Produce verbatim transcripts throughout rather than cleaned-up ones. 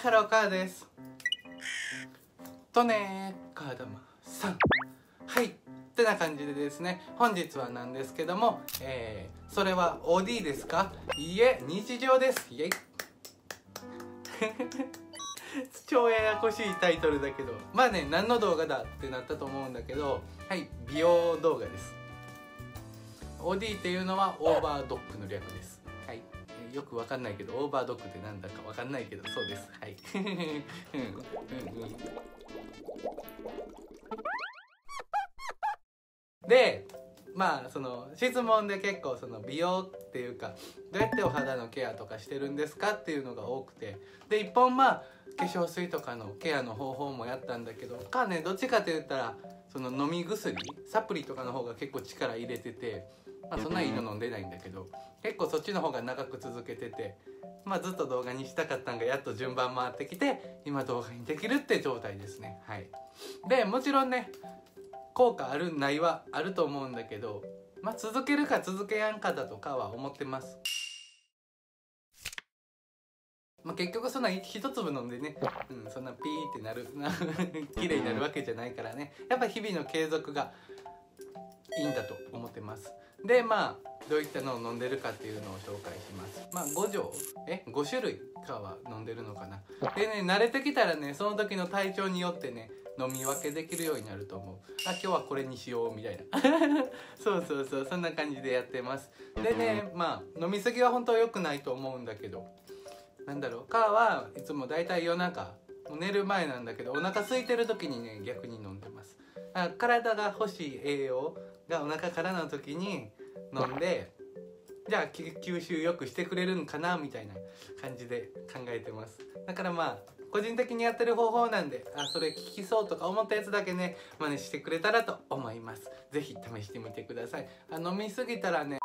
ハローカーですとねーカー玉さん、はいってな感じでですね、本日はなんですけども、えー、それは オーディー ですか、いえ日常です、イエイ超ややこしいタイトルだけど、まあね、何の動画だってなったと思うんだけど、はい、美容動画です。 オーディー っていうのはオーバードッグの略です。はい、よくわかんないけど、オーバードッグってなんだかわかんないけど、そうです。はいで、まあその質問で結構その美容っていうか、どうやってお肌のケアとかしてるんですかっていうのが多くて、で一本まあ化粧水とかのケアの方法もやったんだけどかね、どっちかって言ったらその飲み薬、サプリとかの方が結構力入れてて、まあ、そんないいの飲んでないんだけど、結構そっちの方が長く続けてて、まあずっと動画にしたかったんがやっと順番回ってきて今動画にできるって状態ですね。はい、でもちろんね、効果あるないはあると思うんだけど、まあ、続けるか続けやんかだとかは思ってます。まあ、結局そんな一粒飲んでね、うん、そんなピーってなる綺麗になるわけじゃないからね、やっぱ日々の継続がいいんだと思ってます。でまあどういったのを飲んでるかっていうのを紹介します。まあご錠えご種類かは飲んでるのかな。でね、慣れてきたらね、その時の体調によってね飲み分けできるようになると思う。あ、今日はこれにしようみたいなそうそうそう、そんな感じでやってます。でね、まあ飲みすぎは本当は良くないと思うんだけど、なんだろう、カーはいつもだいたい夜中、寝る前なんだけど、お腹空いてる時にね逆に飲んでます。あ、体が欲しい栄養がお腹からの時に飲んで、じゃあ吸収よくしてくれるんかなみたいな感じで考えてます。だからまあ個人的にやってる方法なんで、あ、それ効きそうとか思ったやつだけね真似してくれたらと思います。是非試してみてください。あ、飲みすぎたらねっ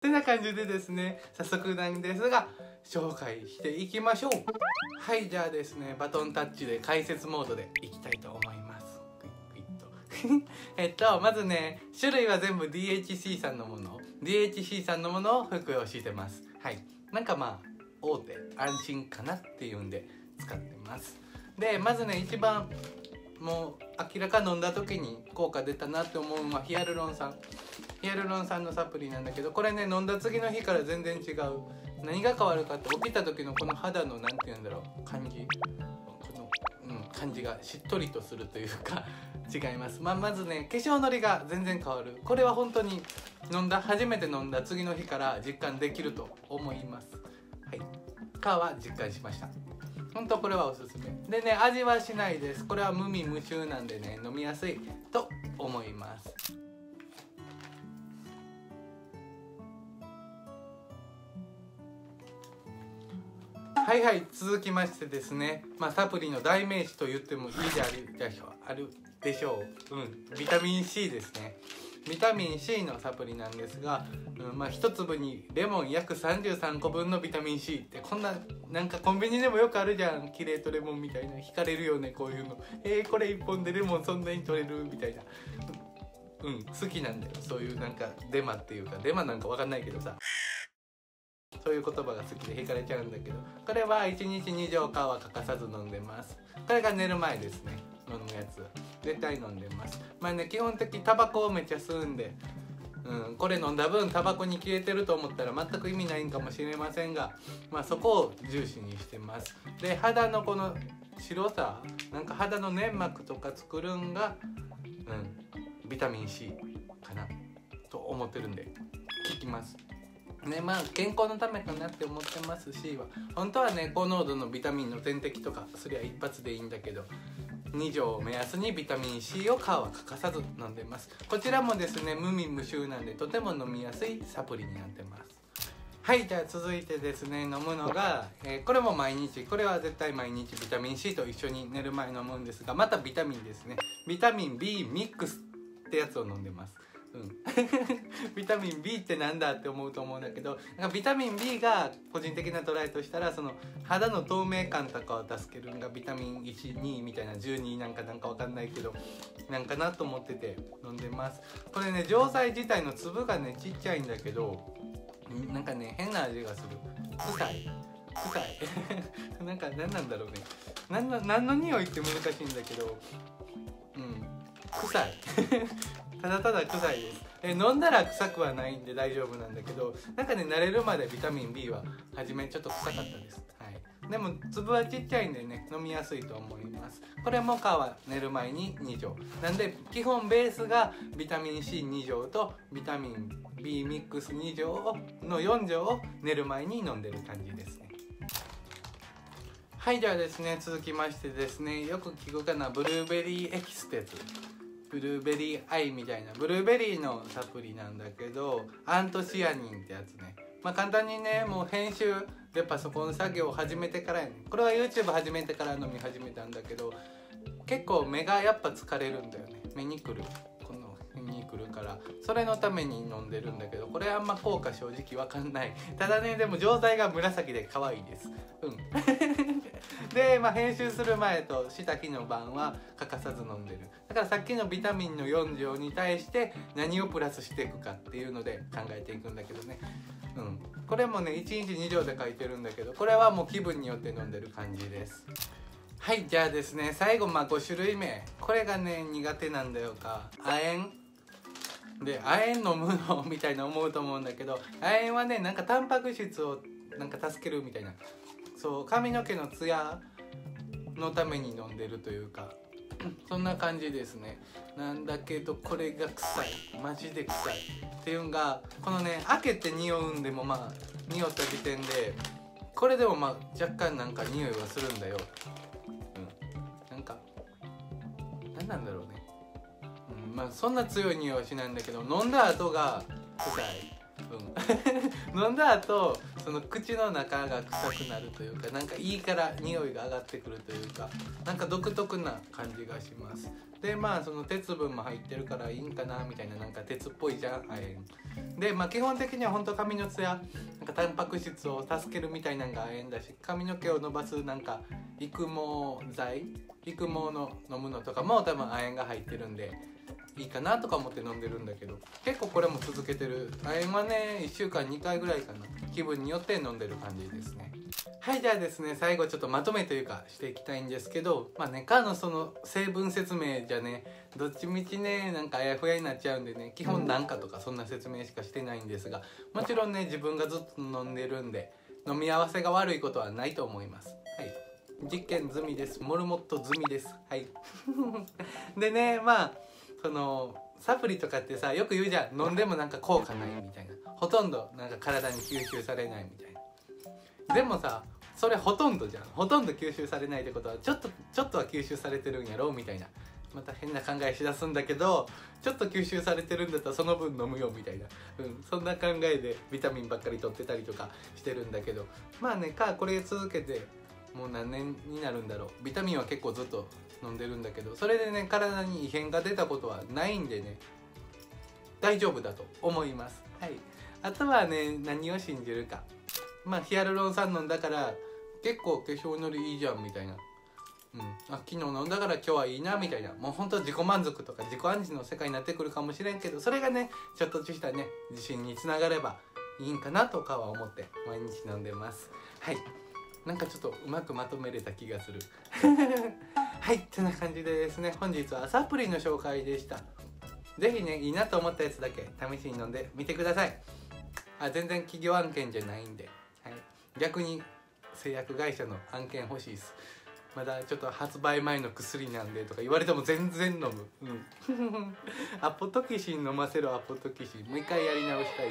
てな感じでですね、早速なんですが紹介していきましょう。はい、じゃあですね、バトンタッチで解説モードでいきたいと思います。えっとまずね、種類は全部 ディーエイチシー さんのもの ディーエイチシー さんのものを服用してます。はい、なんかまあ大手安心かなっていうんで使ってます。でまずね、一番もう明らか飲んだ時に効果出たなって思うのはヒアルロン酸ヒアルロン酸のサプリなんだけど、これね飲んだ次の日から全然違う。何が変わるかって、起きた時のこの肌の何て言うんだろう、感じ、感じがしっとりとするというか違います。まあ、まずね、化粧のりが全然変わる。これは本当に飲んだ初めて飲んだ次の日から実感できると思います。はい、かは実感しました。本当これはおすすめでね、味はしないです。これは無味無臭なんでね飲みやすいと思います。はいはい、続きましてですね、まあ、サプリの代名詞と言ってもいいであるでしょう、あるでしょう、うん、ビタミン C ですね。ビタミン C のサプリなんですが、うん、まあ一粒にレモン約さんじゅうさんこぶんのビタミン C って、こんななんかコンビニでもよくあるじゃん、キレートレモンみたいな。惹かれるよねこういうの。えー、これいっぽんでレモンそんなに取れるみたいな、うん、うん、好きなんだよそういうなんかデマっていうか、デマなんかわかんないけどさ、そういう言葉が好きで惹かれちゃうんだけど、これはいちにちにじょうかは欠かさず飲んでます。これが寝る前ですね、飲むやつ絶対飲んでます。まあね、基本的にタバコをめっちゃ吸うんで、うん、これ飲んだ分タバコに消えてると思ったら全く意味ないんかもしれませんが、まあ、そこを重視にしてます。で肌のこの白さ、なんか肌の粘膜とか作るんが、うん、ビタミン C かなと思ってるんで効きますね。まあ健康のためかなって思ってます。 C は本当はね高濃度のビタミンの点滴とかすりゃ一発でいいんだけど、にじょうを目安にビタミン C を皮は欠かさず飲んでます。こちらもですね無味無臭なんでとても飲みやすいサプリになってます。はい、じゃあ続いてですね、飲むのが、えー、これも毎日、これは絶対毎日ビタミン C と一緒に寝る前飲むんですが、またビタミンですね、ビタミン B ミックスってやつを飲んでます。うん、ビタミン B ってなんだって思うと思うんだけど、なんかビタミン B が個人的なトライとしたら、その肌の透明感とかを助けるのがビタミンじゅうにみたいなじゅうになんかなんかわかんないけどなんかなと思ってて飲んでます。これね、錠剤自体の粒がねちっちゃいんだけど、なんかね変な味がする、臭い、臭いなんか何なんだろうね、何の何の匂いって難しいんだけど、うん臭いただただ臭いです。え飲んだら臭くはないんで大丈夫なんだけど、なんかね慣れるまでビタミン B は初めちょっと臭かったです。はい、でも粒はちっちゃいんでね飲みやすいと思います。これも皮は寝る前にに錠なんで、基本ベースがビタミン シーに 錠とビタミン B ミックスに錠のよん錠を寝る前に飲んでる感じですね。はい、ではですね続きましてですね、よく聞くかなブルーベリーエキステツ、ブルーベリーアイみたいなブルーベリーのサプリなんだけど、アントシアニンってやつね。まあ簡単にねもう編集でパソコン作業を始めてからやね、これは YouTube 始めてから飲み始めたんだけど、結構目がやっぱ疲れるんだよね、目にくるこの目にくるから、それのために飲んでるんだけど、これあんま効果正直わかんない。ただねでも錠剤が紫で可愛いです。うんで、まあ、編集する前とした日の晩は欠かさず飲んでる。だからさっきのビタミンのよん錠に対して何をプラスしていくかっていうので考えていくんだけどね、うん、これもねいちにちに錠で書いてるんだけど、これはもう気分によって飲んでる感じです。はい、じゃあですね最後、まあご種類目、これがね苦手なんだよか亜鉛で、亜鉛飲むのみたいな思うと思うんだけど、亜鉛はねなんかタンパク質をなんか助けるみたいな、そう髪の毛のツヤのために飲んでるというかそんな感じですね。なんだけどこれが臭い、マジで臭いっていうんが、このね開けて匂うんでもまあ匂った時点でこれでもまあ若干なんか匂いはするんだよ、うん、なんか何なんだろうね、うん、まあそんな強い匂いはしないんだけど飲んだ後が臭い。飲んだ後その口の中が臭くなるというか、なんかいいから匂いが上がってくるというか、なんか独特な感じがします。でまあその鉄分も入ってるからいいんかなみたいな、なんか鉄っぽいじゃん亜鉛で、まあ基本的には本当髪のツヤなんかタンパク質を助けるみたいなのが亜鉛だし、髪の毛を伸ばすなんか育毛剤、育毛の飲むのとかも多分亜鉛が入ってるんでいいかなとか思って飲んでるんだけど、結構これも続けてる。亜鉛はねいっしゅうかんにかいぐらいかな、気分によって飲んでる感じですね。はい、じゃあですね最後ちょっとまとめというかしていきたいんですけど、まあねかのその成分説明じゃねどっちみちねなんかあやふやになっちゃうんでね、基本なんかとかそんな説明しかしてないんですが、もちろんね自分がずっと飲んでるんで飲み合わせが悪いことはないと思います。はい、実験済みです。モルモット済みです。はいでねまあそのサプリとかってさよく言うじゃん、飲んでもなんか効果ないみたいな、ほとんどなんか体に吸収されないみたいな。でもさそれほとんどじゃん、ほとんど吸収されないってことはちょっとちょっとは吸収されてるんやろみたいな、また変な考えしだすんだけど、ちょっと吸収されてるんだったらその分飲むよみたいな、うん、そんな考えでビタミンばっかり取ってたりとかしてるんだけど、まあねかこれ続けてもう何年になるんだろう、ビタミンは結構ずっと飲んでるんだけど、それでね体に異変が出たことはないんでね大丈夫だと思います。はい、あとはね何を信じるか、まあヒアルロン酸飲んだから結構化粧のりいいじゃんみたいな、うん、あ昨日飲んだから今日はいいなみたいな、もうほんと自己満足とか自己暗示の世界になってくるかもしれんけど、それがねちょっとしたね自信につながればいいんかなとかは思って毎日飲んでます。はい、なんかちょっとうまくまとめれた気がするはい、ってな感じでですね本日はサプリの紹介でした。是非ねいいなと思ったやつだけ試しに飲んでみてください。あ全然企業案件じゃないんで、はい、逆に製薬会社の案件欲しいです。まだちょっと発売前の薬なんでとか言われても全然飲む、うん、アポトキシン飲ませろアポトキシン、もう一回やり直した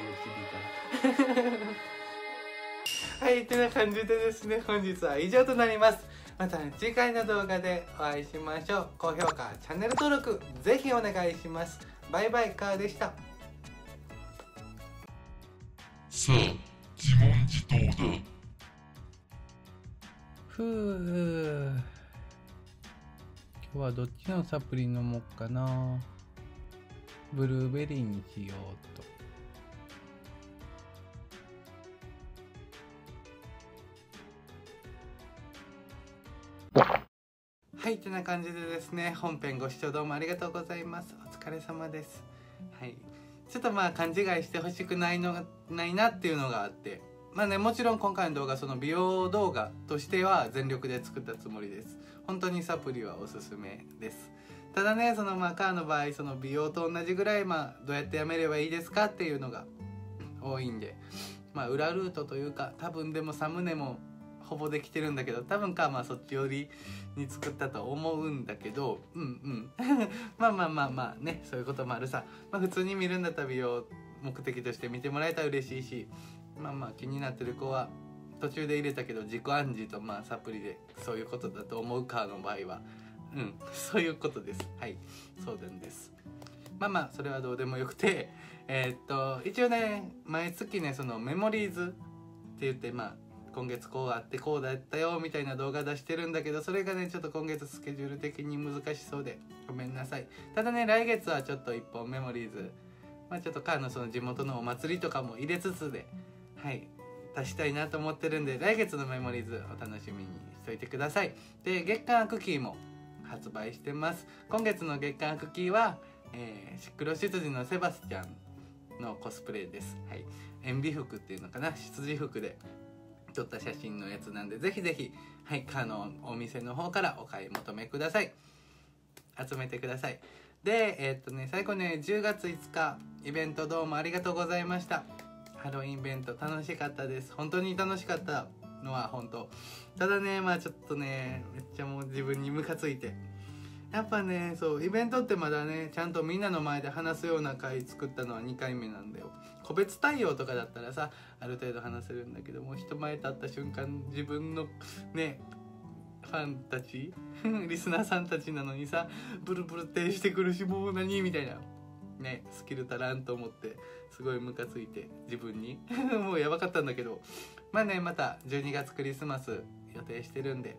いよ日々からはい、ってな感じでですね本日は以上となります。また次回の動画でお会いしましょう。高評価、チャンネル登録ぜひお願いします。バイバイカーでした。さあ、自問自答だ。ふう。今日はどっちのサプリ飲もうかな。ブルーベリーにしようと。はい、ってな感じでですね本編ご視聴どうもありがとうございます。お疲れ様です。はい、ちょっとまあ勘違いしてほしくないのないなっていうのがあって、まあね、もちろん今回の動画その美容動画としては全力で作ったつもりです。本当にサプリはおすすめです。ただね、そのまあカーの場合その美容と同じぐらい、まあどうやってやめればいいですかっていうのが多いんで、まあ裏ルートというか、多分でもサムネもほぼできてるんだけど、多分カーまあそっち寄りに作ったと思うんだけど、うんうんまあまあまあまあね、そういうこともあるさ。まあ、普通に見るんだったら美容目的として見てもらえたら嬉しいし、まあまあ気になってる子は途中で入れたけど自己暗示とまあサプリでそういうことだと思うカーの場合は、うんそういうことです。はい、そうなんです。まあまあそれはどうでもよくて、えー、っと一応ね、毎月ねそのメモリーズって言って、まあ今月こうあってこうだったよみたいな動画出してるんだけど、それがねちょっと今月スケジュール的に難しそうでごめんなさい。ただね、来月はちょっといっぽんメモリーズ、まあ、ちょっとカーのその地元のお祭りとかも入れつつで、はい、足したいなと思ってるんで、来月のメモリーズお楽しみにしといてください。で、月間アクキーも発売してます。今月の月間アクキーは、えー、シクロ羊のセバスチャンのコスプレです。はい、塩ビ服っていうのかな、羊服で撮った写真のやつなんで、ぜひぜひ、はい、カーのお店の方からお買い求めください。集めてください。で、えー、っとね、最後ね、じゅうがついつかイベントどうもありがとうございました。ハロウィンイベント楽しかったです。本当に楽しかったのは本当。ただね、まあちょっとね、めっちゃもう自分にムカついて、やっぱね、そうイベントってまだねちゃんとみんなの前で話すような回作ったのはにかいめなんだよ。個別対応とかだったらさ、ある程度話せるんだけども、人前立った瞬間自分のねファンたちリスナーさんたちなのにさ、ブルブルってしてくるし、もう何みたいなね、スキル足らんと思ってすごいムカついて自分にもうやばかったんだけど、まあね、またじゅうにがつクリスマス予定してるんで、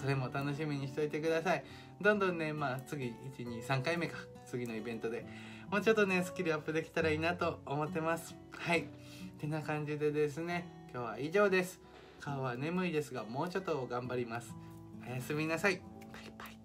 それも楽しみにしといてください。どんどんね、まあ次いちにさんかいめか、次のイベントでもうちょっとねスキルアップできたらいいなと思ってます。はい、てな感じでですね、今日は以上です。顔は眠いですがもうちょっと頑張ります。おやすみなさい。バイバイ。